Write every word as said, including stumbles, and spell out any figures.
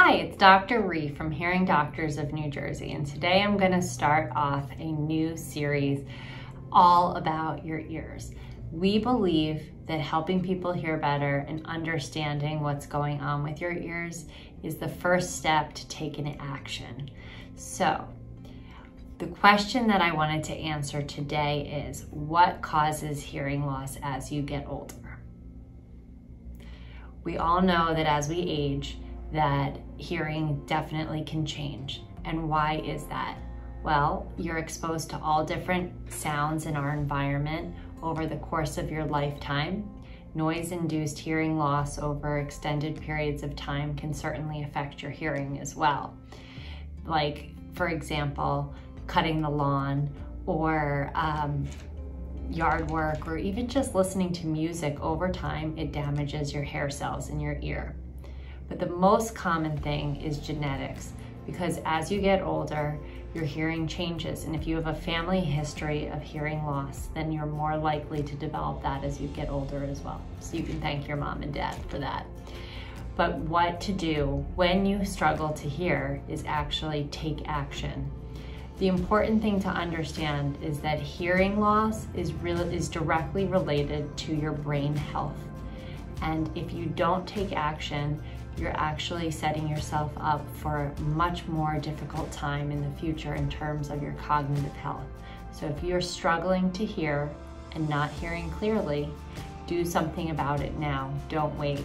Hi, it's Doctor Rhee from Hearing Doctors of New Jersey, and today I'm going to start off a new series all about your ears. We believe that helping people hear better and understanding what's going on with your ears is the first step to taking action. So, the question that I wanted to answer today is, what causes hearing loss as you get older? We all know that as we age, that hearing definitely can change. And why is that? Well, you're exposed to all different sounds in our environment over the course of your lifetime. Noise-induced hearing loss over extended periods of time can certainly affect your hearing as well. Like, for example, cutting the lawn or um, yard work, or even just listening to music. Over time, it damages your hair cells in your ear. But the most common thing is genetics, because as you get older, your hearing changes. And if you have a family history of hearing loss, then you're more likely to develop that as you get older as well. So you can thank your mom and dad for that. But what to do when you struggle to hear is actually take action. The important thing to understand is that hearing loss is, really, is directly related to your brain health. And if you don't take action, you're actually setting yourself up for a much more difficult time in the future in terms of your cognitive health. So if you're struggling to hear and not hearing clearly, do something about it now. Don't wait.